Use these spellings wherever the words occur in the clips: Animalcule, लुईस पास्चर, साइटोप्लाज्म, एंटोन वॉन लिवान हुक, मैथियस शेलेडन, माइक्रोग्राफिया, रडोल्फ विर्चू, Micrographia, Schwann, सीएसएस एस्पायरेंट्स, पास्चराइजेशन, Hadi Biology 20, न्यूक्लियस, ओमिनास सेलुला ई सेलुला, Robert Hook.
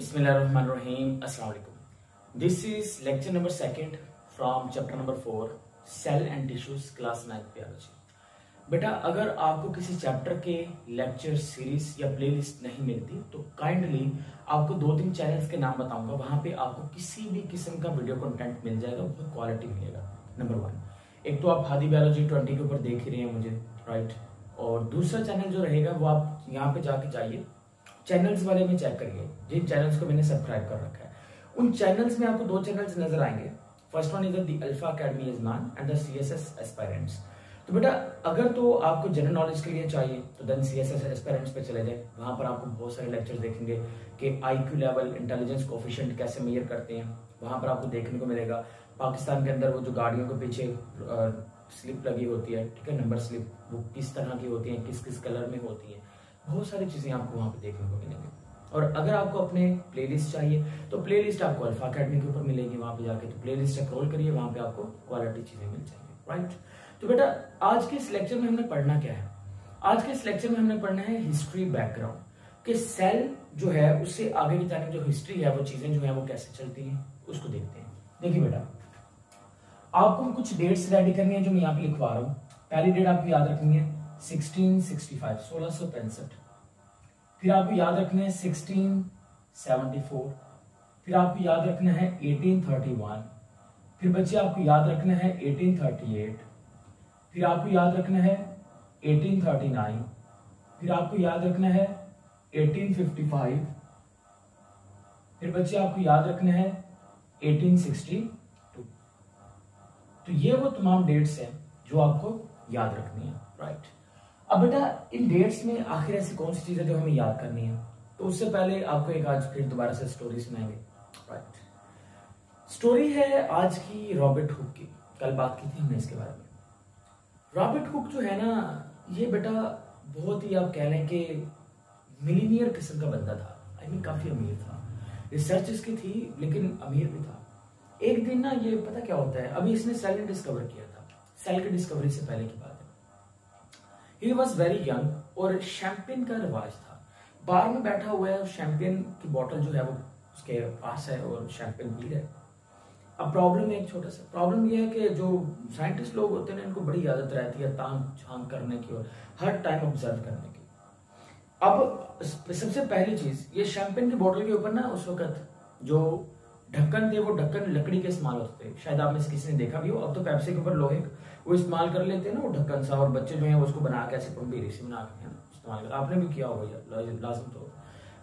बिस्मिल्लाहिर्रहमानिर्रहीम, अस्सलाम वालेकुम। This is lecture number 2 from chapter number 4 cell and tissues, class 9 biology. बेटा, अगर आपको किसी चैप्टर के लेक्चर सीरीज या प्लेलिस्ट नहीं मिलती तो काइंडली आपको 2-3 चैनल्स के नाम बताऊंगा, वहां पे आपको किसी भी किस्म का वीडियो कंटेंट मिल जाएगा, बहुत क्वालिटी मिलेगा। नंबर 1, एक तो आप हादी बायोलॉजी 20 के ऊपर देख ही रहे हैं मुझे, राइट। और दूसरा चैनल जो रहेगा वो आप यहाँ पे जाके जाइए, चैनल्स वाले में चेक करिए, जिन चैनल्स को मैंने सब्सक्राइब कर रखा है। उन चैनल्स में आपको 2 चैनल्स नजर आएंगे। First one is the alpha academy is known and the सीएसएस एस्पायरेंट्स। तो बेटा, अगर तो आपको जनरल नॉलेज के लिए चाहिए तो देन सीएसएस एस्पायरेंट्स पे चले जाए। वहां पर आपको बहुत सारे लेक्चर्स देखेंगे कि आईक्यू लेवल, इंटेलिजेंस कोफिशिएंट कैसे मेजर करते हैं, वहां पर आपको देखने को मिलेगा। पाकिस्तान के अंदर वो जो गाड़ियों के पीछे स्लिप लगी होती है, ठीक है, नंबर स्लिप, वो किस तरह की होती है, किस किस कलर में होती है, बहुत सारी चीजें आपको वहां पे देखने को मिलेंगी। और अगर आपको अपने प्लेलिस्ट चाहिए तो प्लेलिस्ट आपको अल्फा अकेडमी के ऊपर मिलेगी, वहां पे जाके तो प्लेलिस्ट स्क्रॉल करिए, वहां पे आपको क्वालिटी चीजें मिल जाएंगी, राइट। तो बेटा, आज के इस लेक्चर में हमने पढ़ना क्या है? आज के इस लेक्चर में हमने पढ़ना है हिस्ट्री, बैकग्राउंड कि सेल जो है उससे आगे की जाने जो हिस्ट्री है, वो चीजें जो है वो कैसे चलती है, उसको देखते हैं। देखिए बेटा, आपको कुछ डेट्स रेडी करनी है जो मैं यहाँ पे लिखवा रहा हूँ। पहली डेट आपको याद रखनी है 1665, 1665। फिर आपको याद रखना है 1674। फिर आपको याद रखना है 1831। फिर बच्चे आपको याद रखना है 1838। फिर आपको याद रखना है 1839। फिर आपको याद रखना है 1855। फिर बच्चे आपको याद रखना है 1862। तो ये वो तमाम डेट्स हैं जो आपको याद रखनी है, राइट। अब बेटा, इन डेट्स में आखिर ऐसी कौन सी चीजें जो हमें याद करनी है, तो उससे पहले आपको एक आज फिर दोबारा से स्टोरी सुनाएंगे, राइट। स्टोरी है आज की रॉबर्ट हुक की। कल बात की थी हमने इसके बारे में। रॉबर्ट हुक जो है ना, ये बेटा बहुत ही आप कह लें कि मिलीनियर किस्म का बंदा था, I mean, काफी अमीर था। रिसर्च इसकी थी लेकिन अमीर भी था। एक दिन ना, ये पता क्या होता है, अभी इसने सेल डिस्कवर किया था, सेल की डिस्कवरी से पहले की बात। He was very young और शैंपेन का रिवाज था। बार में बैठा हुआ है और शैंपेन की बोतल जो है वो उसके पास है और शैंपेन पी रहा है। अब प्रॉब्लम एक छोटा सा प्रॉब्लम ये है कि जो साइंटिस्ट लोग होते हैं इनको बड़ी आदत रहती है तांग झांग करने की और हर टाइम ऑब्जर्व करने की। अब सबसे पहली चीज, ये शैंपेन की बोतल के ऊपर ना उस वक्त जो ढक्कन थे वो ढक्कन लकड़ी के इस्तेमाल होते थे। शायद आप में से किसी ने देखा भी हो, अब तो पेप्सी के ऊपर लोहे वो इस्तेमाल कर लेते हैं ना, वो ढक्कन सा, और बच्चे जो है उसको बना के ऐसे पंबीरी से बना के इस्तेमाल कर, आपने भी किया होगा लाजम तौर पर।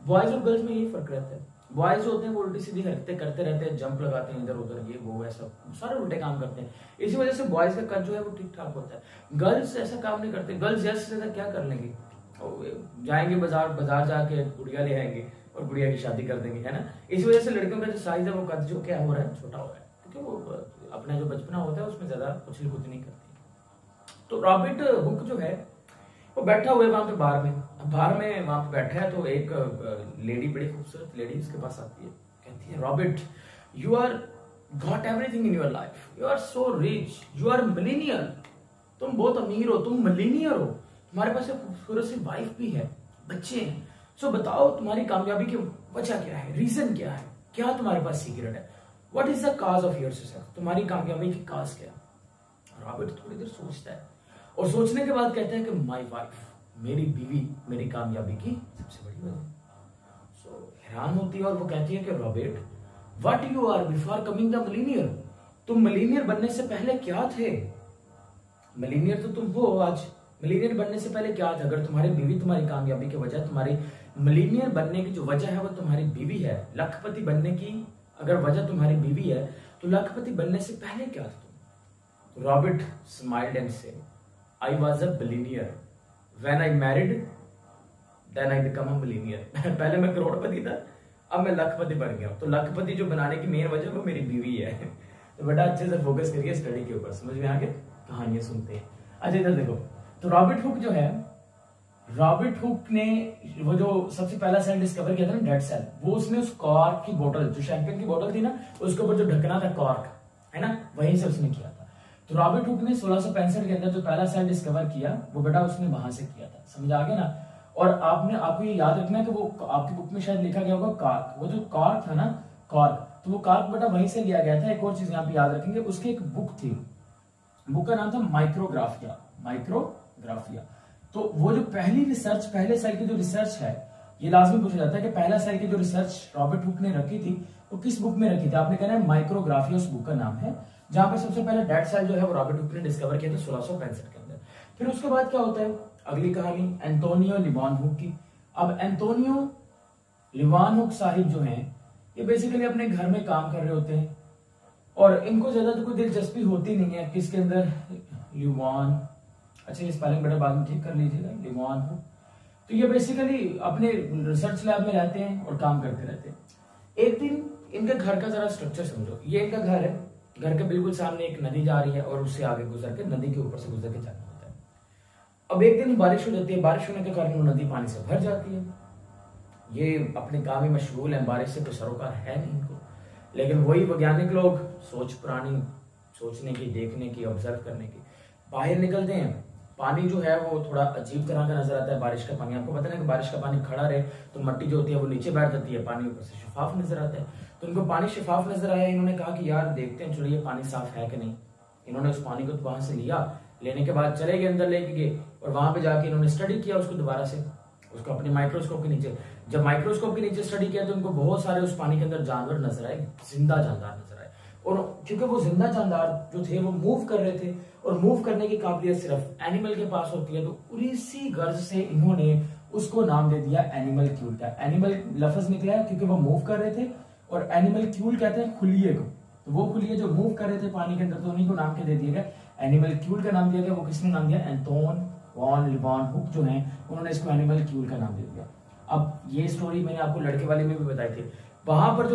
बॉयज और गर्ल्स में यही फर्क रहता है। बॉयज होते हैं वो उल्टी सीधी हरकतें करते रहते हैं, जंप लगाते हैं इधर उधर, ये वो ऐसा सारे उल्टे काम करते हैं, इसी वजह से बॉयज का कद जो है वो ठीक ठाक होता है। गर्ल्स ऐसा काम नहीं करते। गर्ल्स जैसे क्या कर लेंगे, जाएंगे बाजार जाके गुड़िया ले आएंगे और गुड़िया की शादी कर देंगे, है ना। इसी वजह से लड़कियों का जो साइज है वो कद जो क्या हो रहा है, छोटा हो रहा है, क्योंकि वो अपना जो बचपना होता है उसमें ज्यादा उछल कूद नहीं करती। तो रॉबर्ट हुक जो है वो बैठा हुआ है वहां पे बार में। अब बार में वहां पे बैठा है तो एक लेडी, बड़ी खूबसूरत लेडी उसके पास आती है, कहती है Robert, you are got everything in your life, you are so rich, you are millionaire, तुम बहुत अमीर हो, तुम मिलीनियर हो, तुम्हारे पास एक खूबसूरत सी वाइफ भी है, बच्चे हैं, सो बताओ तुम्हारी कामयाबी की वजह क्या है, रीजन क्या है, क्या तुम्हारे पास सीक्रेट है, what is the cause of your success, तुम्हारी कामयाबी की काज क्या है। रॉबर्ट थोड़ी देर सोचता है और सोचने के बाद कहता है कि माय वाइफ, मेरी बीवी, मेरी कामयाबी की सबसे बड़ी वजह है। सो हैरान होती है और वो कहती है कि Robert, what you are before coming the millionaire, तुम मिलीनियर बनने से पहले क्या थे, मिलीनियर तो तुम हो आज, मिलीनियर बनने से पहले क्या था। अगर तुम्हारी बीवी तुम्हारी कामयाबी की वजह, तुम्हारी मिलीनियर बनने की जो वजह है वो तुम्हारी बीवी है, लखपति बनने की अगर वजह तुम्हारी बीवी है तो लखपति बनने से पहले क्या था तुम। Robert smiled and said, I was a billionaire when I married then I become a millionaire. पहले मैं करोड़पति था, अब मैं लखपति बन गया, तो लखपति जो बनाने की मेन वजह वो मेरी बीवी है। तो बेटा अच्छे से फोकस करिए स्टडी के ऊपर, समझ में आगे कहानियां सुनते हैं। अच्छा इधर देखो, तो रॉबर्ट हुक जो है, रॉबर्ट हुक ने वो जो सबसे पहला सेल डिस्कवर किया था ना, डेड सेल, वो उसने उस कॉर्क की बोतल, जो शैंपेन की बोतल थी ना, उसके ऊपर जो ढकना था कॉर्क, है ना, वहीं से उसने किया था। तो रॉबर्ट हुक ने 1665 के अंदर जो पहला सेल डिस्कवर किया वो बेटा उसने वहां से किया था, समझ आ गया ना। और आपने आपको ये याद रखना है कि वो आपकी बुक में शायद लिखा गया होगा कार्क, वो जो कार्क था ना कार्क, तो वो कार्क बेटा वहीं से लिया गया था। एक और चीज यहाँ पे याद रखेंगे, उसकी एक बुक थी, बुक का नाम था माइक्रोग्राफिया, माइक्रोग्राफिया। तो वो जो पहली रिसर्च, पहले सेल की जो रिसर्च है, ये लाजमी पूछा जाता है कि पहला सेल की जो रिसर्च रॉबर्ट हुक ने रखी थी वो किस बुक में रखी थी, आपने कहना है माइक्रोग्राफिया उस बुक का नाम है, जहां पर सबसे पहले डेड सेल जो है वो रॉबर्ट हुक ने डिस्कवर किया था 1665 के अंदर। फिर उसके बाद क्या होता है, अगली कहानी एंटोनियो लीवान हुक की। अब एंटोनियो लीवान हुक साहिब जो हैं ये बेसिकली अपने घर में काम कर रहे होते हैं और इनको ज्यादा तो कोई दिलचस्पी होती नहीं है किसके अंदर, लीवान, अच्छा ये स्पेलिंग बेटा बाद में ठीक कर लीजिएगा, लीवान हुक। तो ये बेसिकली अपने रिसर्च लैब में रहते हैं और काम करते रहते हैं। एक दिन इनका घर का जरा स्ट्रक्चर समझो, ये इनका घर है, घर के बिल्कुल सामने एक नदी जा रही है और उससे आगे गुजर के, नदी के ऊपर से गुजर के जाना होता है। अब एक दिन बारिश हो जाती है, बारिश होने के कारण वो नदी पानी से भर जाती है। ये अपने काम में मशगूल है, बारिश से कोई सरोकार है नहीं इनको, लेकिन वही वैज्ञानिक लोग सोच पुरानी, सोचने की, देखने की, ऑब्जर्व करने की, बाहर निकलते हैं। पानी जो है वो थोड़ा अजीब तरह का नजर आता है, बारिश का पानी, आपको पता है ना कि बारिश का पानी खड़ा रहे तो मिट्टी जो होती है वो नीचे बैठ जाती है, पानी ऊपर से शफाफ नजर आता है। तो उनको पानी शफाफ नजर आया, इन्होंने कहा कि यार देखते हैं चलो ये पानी साफ है कि नहीं। इन्होंने उस पानी को तो वहां से लिया, लेने के बाद चले गए अंदर, लेके गए और वहां पे जाके इन्होंने स्टडी किया उसको दोबारा से, उसको अपने माइक्रोस्कोप के नीचे। जब माइक्रोस्कोप के नीचे स्टडी किया तो उनको बहुत सारे उस पानी के अंदर जानवर नजर आए, जिंदा जानदार नजर आए, और क्योंकि वो जिंदा जानदार जो थे वो मूव कर रहे थे और मूव करने की काबिलियत सिर्फ एनिमल के पास होती है, तो इसी गर्ज से इन्होंने उसको नाम दे दिया एनिमल क्यूल का। एनिमल लफ्ज निकला है क्योंकि वो मूव कर रहे थे और एनिमल क्यूल कहते हैं खुलिये को, तो वो खुलिये जो मूव कर रहे थे पानी के अंदर, तो उन्हीं को नाम के दे दिया गया एनिमल क्यूल का नाम दिया गया। वो किसने नाम दिया, एंटोन वॉन लिवान हुक जो है उन्होंने इसको एनिमल क्यूल का नाम दे दिया। अब ये स्टोरी मैंने आपको लड़के वाले में भी बताई थी, वहां पर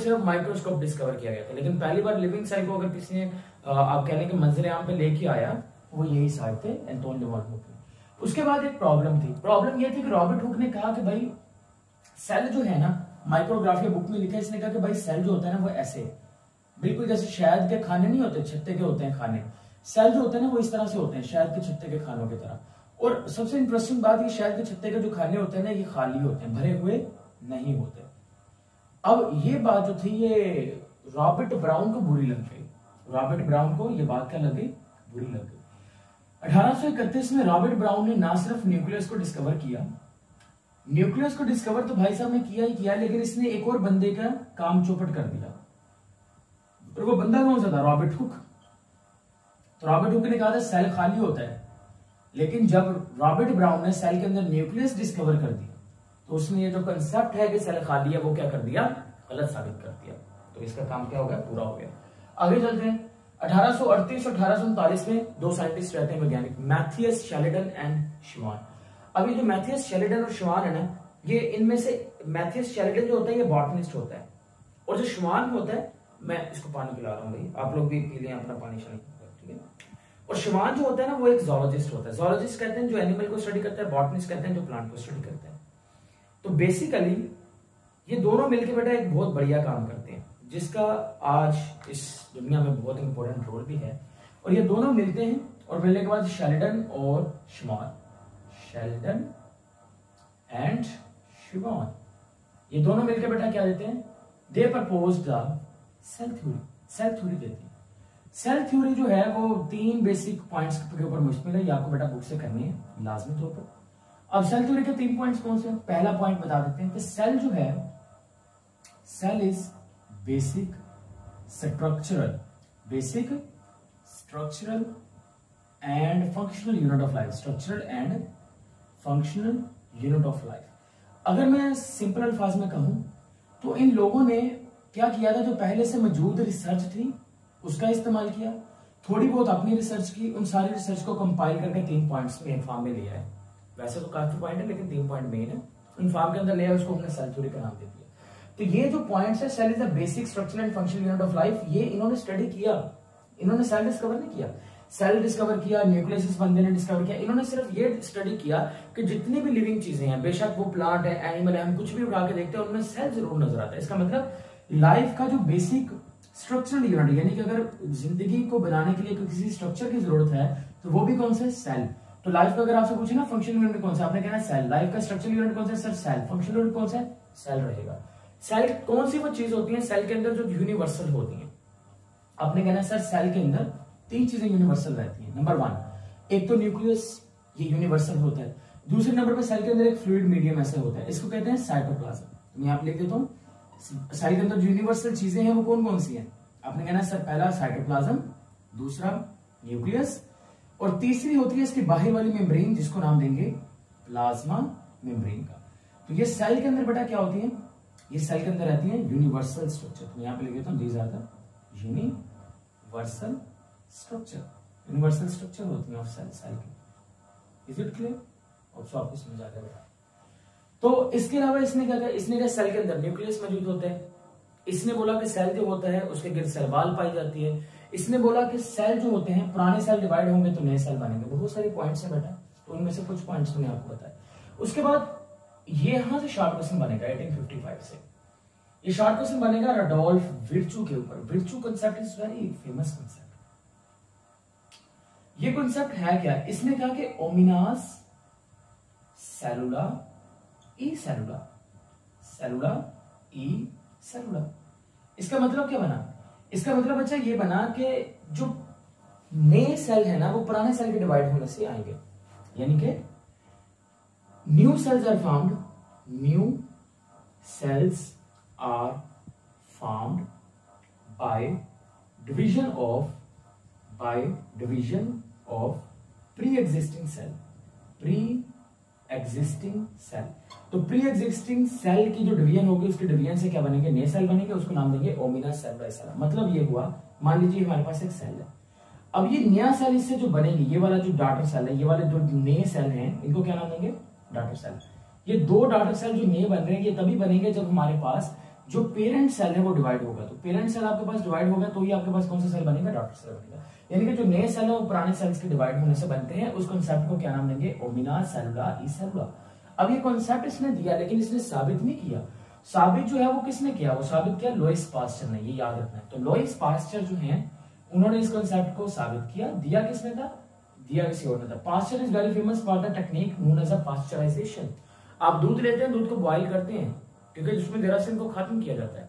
सिर्फ माइक्रोस्कोप डिस्कवर किया गया था, लेकिन पहली बार लिविंग सेल को अगर किसी ने आप कह लें कि मंजरे आम पे लेके आया वो यही साइड थे एंटोन लीवान हुक। उसके बाद एक प्रॉब्लम थी, प्रॉब्लम ये थी कि रॉबर्ट हुक ने कहा कि भाई सेल जो है ना, माइक्रोग्राफिया बुक में लिखा, इसने कहा कि भाई सेल जो होता है ना वो ऐसे बिल्कुल जैसे शहद के खाने नहीं होते, छत्ते के होते हैं खाने, सेल जो होते हैं ना वो इस तरह से होते हैं शहद के छत्ते के खानों की तरह। और सबसे इंटरेस्टिंग बात ये, शहद के छत्ते के जो खाने होते हैं ना ये खाली होते हैं, भरे हुए नहीं होते। अब ये बात जो थी ये रॉबर्ट ब्राउन को बुरी लग गई, रॉबर्ट ब्राउन को ये बात क्या लगी, बुरी लग गई। 1831 में रॉबर्ट ब्राउन ने ना सिर्फ न्यूक्लियस को डिस्कवर किया, न्यूक्लियस को डिस्कवर तो भाई साहब ने किया ही किया, लेकिन इसने एक और बंदे का काम चौपट कर दिया। और वो बंदा कौन सा था, रॉबर्ट हुक। तो रॉबर्ट हुक ने कहा था सेल खाली होता है, लेकिन जब रॉबर्ट ब्राउन ने सेल के अंदर न्यूक्लियस डिस्कवर कर दिया तो उसने ये जो कंसेप्ट है कि सेल खाली है वो क्या कर दिया, गलत साबित कर दिया। तो इसका काम क्या हो गया, पूरा हो गया। आगे चलते हैं 1838 और 1839 में दो साइंटिस्ट रहते हैं वैज्ञानिक, मैथियस शेलेडन एंड श्वान। अब ये जो मैथियस शेलेडन और श्वान है ना, ये इनमें से मैथियस शेलेडन जो होता है ये बॉटनिस्ट होता है और जो श्वान होता है, मैं इसको पानी पिला रहा हूँ भाई, आप लोग भी पी लें अपना पानी, ठीक है। और श्वान जो होता है ना वो एक जोलॉजिस्ट होता है, जोलॉजिस्ट कहते हैं जो एनिमल को स्टडी करता है, बॉटनिस्ट कहते हैं जो प्लांट को स्टडी करता है। तो बेसिकली ये दोनों मिलकर बेटा एक बहुत बढ़िया काम करते हैं जिसका आज इस दुनिया में बहुत इंपॉर्टेंट रोल भी है। और ये दोनों मिलते हैं और मिलने के बाद शेलेडन और श्वान, शेलेडन एंड श्वान, ये दोनों मिलकर बेटा क्या देते हैं, they proposed the cell theory, cell theory देते हैं। सेल थ्योरी जो है वो 3 बेसिक पॉइंट्स के ऊपर मुश्तमिल है, ये आपको बेटा बुक से करनी है लाजमी तौर पर। अब सेल थ्योरी के 3 पॉइंट्स कौन से हैं, पहला पॉइंट बता देते हैं कि सेल जो है, cell is basic structural and functional unit of life, structural and functional unit of life. अगर मैं सिंपल अल्फाज में कहूं तो इन लोगों ने क्या किया था, जो पहले से मौजूद रिसर्च थी उसका इस्तेमाल किया, थोड़ी बहुत अपनी रिसर्च की, उन सारी रिसर्च को कंपाइल करके 3 पॉइंट्स में फॉर्म में लिया है। वैसे तो काफी पॉइंट है लेकिन 3 पॉइंट मेन है, इन फॉर्म के अंदर ले आए, उसको हमने सेल थ्योरी का नाम दे दिया। तो ये जो पॉइंट्स है, cell is a basic structural and functional unit of life, ये इन्होंने स्टडी किया, इन्होंने सेल डिस्कवर नहीं किया, सेल डिस्कवर किया, न्यूक्लियस बंदे ने डिस्कवर किया, इन्होंने सिर्फ ये स्टडी किया कि जितनी भी लिविंग चीजें हैं, बेशक वो प्लांट है, एनिमल है, हम कुछ भी उठा के देखते हैं उनमें सेल जरूर नजर आता है। इसका मतलब लाइफ का जो बेसिक स्ट्रक्चरल यूनिट, यानी कि अगर जिंदगी को बनाने के लिए किसी स्ट्रक्चर की जरूरत है तो वो भी कौन सा है, सेल। तो लाइफ का अगर आपसे पूछे ना फंक्शनल यूनिट कौन सा, आपने कहना सेल। लाइफ का स्ट्रक्चरल यूनिट कौन सा है? Sir cell. फंक्शनल यूनिट कौन सा है? सेल रहेगा। सेल कौन सी वो चीज होती है सेल के अंदर जो यूनिवर्सल होती है? आपने कहना सर सेल के अंदर तीन चीजें यूनिवर्सल रहती है। नंबर वन, एक तो न्यूक्लियस, ये यूनिवर्सल होता है। दूसरे नंबर पर सेल के अंदर एक फ्लूइड मीडियम ऐसा होता है, इसको कहते हैं साइटोप्लाज्म। मैं आप लिख देता हूँ, सेल के अंदर जो यूनिवर्सल चीजें हैं वो कौन कौन सी है? आपने कहना सर पहला साइटोप्लाज्म, दूसरा न्यूक्लियस, और तीसरी होती है इसकी बाहरी वाली मेम्ब्रेन जिसको नाम देंगे प्लाज्मा मेम्ब्रेन का। तो ये सेल के अंदर बेटा क्या होती है? ये सेल के अंदर रहती है यूनिवर्सल स्ट्रक्चर। तो यहाँ पे लिख देता हूँ these are the universal structure, universal structure होती है ऑफ सेल, सेल की। Is it clear? ऑब्सो आपको समझ आ गया बेटा। तो इसके अलावा इसने क्या कहा, इसने कहा सेल के अंदर न्यूक्लियस मौजूद होता है, इसने बोला कि सेल जो होता है उसके गिर सेल बाल पाई जाती है, इसने बोला कि सेल जो होते हैं पुराने सेल डिवाइड होंगे तो नए सेल बनेंगे। बहुत सारे पॉइंट्स हैं बेटा, तो उनमें से कुछ पॉइंट्स मैंने आपको बताया। उसके बाद ये यहां से शॉर्ट क्वेश्चन बनेगा 1855 से, ये शॉर्ट क्वेश्चन बनेगा रडोल्फ विर्चू के ऊपर। Virchow concept is very famous concept. ये कॉन्सेप्ट है क्या? इसने कहा कि ओमिनास सेलुला ई सेलुला, सेलुला ई सेलुला। इसका मतलब क्या बना? इसका मतलब अच्छा ये बना कि जो नए सेल है ना वो पुराने सेल के डिवाइड होने से आएंगे, यानी कि new cells are formed, new cells are formed by division of, by division of pre existing cell, pre existing cell. तो प्री एग्जिस्टिंग सेल की जो डिवीजन होगी उसके डिवीजन से क्या बनेंगे? नए सेल बनेंगे, उसको नाम देंगे ओमिनस सेलुला ई सेलुला। मतलब ये हुआ, मान लीजिए हमारे पास एक सेल है, अब ये नया सेल इससे जो बनेगी, ये वाला जो डॉटर सेल है, ये वाले जो नए सेल हैं इनको क्या नाम देंगे? Daughter cell. ये दो डॉटर सेल जो नए बन रहे हैं ये तभी बनेंगे जब हमारे पास जो पेरेंट सेल है वो डिवाइड होगा। तो पेरेंट सेल आपके पास डिवाइड होगा तो ये आपके पास कौन सा सेल बनेगा? डॉटर सेल बनेगा। यानी कि जो नए सेल है वो पुराने सेल्स के डिवाइड होने से बनते हैं, उस कॉन्सेप्ट को क्या नाम देंगे? ओमिना सेलुला ई सेलुला। अब ये कॉन्सेप्ट इसने दिया लेकिन इसने साबित नहीं किया। साबित जो है वो किसने किया? वो साबित किया लुईस पास्चर ने, ये याद रखना है। तो लुईस पास्चर जो है उन्होंने इस कॉन्सेप्ट को साबित किया। दिया किसने था? दिया किसी और ने था। Pasteur is very famous for the technique known as a पास्चराइजेशन। आप दूध लेते हैं, दूध को बॉइल करते हैं, क्योंकि जिसमें जरासीम को खत्म किया जाता है।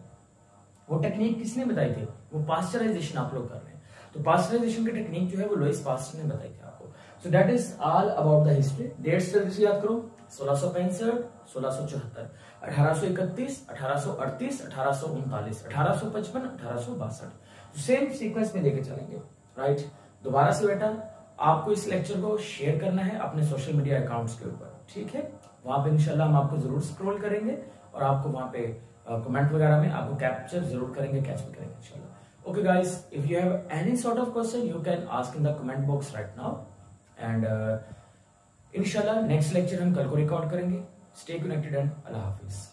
वो टेक्निक किसने बताई थी? वो पास्चराइजेशन आप लोग कर रहे हैं। तो पास्चराइजेशन की टेक्निक जो है वो लुईस पास्चर ने बताई थी आपको। So that is all about the history. Dates जल्दी याद करो, 1665, 1674, 1831, 1838, 1839, 1855, 1862। सेम सीक्वेंस में लेके चलेंगे, राइट? दोबारा से बेटा आपको इस लेक्चर को शेयर करना है अपने सोशल मीडिया अकाउंट्स के ऊपर, ठीक है? वहां पे इंशाल्लाह हम आपको जरूर स्क्रॉल करेंगे और आपको वहां पे कमेंट वगैरह में आपको कैप्चर जरूर करेंगे, कैप्चर करेंगे इंशाल्लाह। Okay guys, if you have any sort of question you can ask in the comment box right now, and इंशाल्लाह नेक्स्ट लेक्चर हम कल को रिकॉर्ड करेंगे। स्टे कनेक्टेड एंड अल्लाह हाफिज।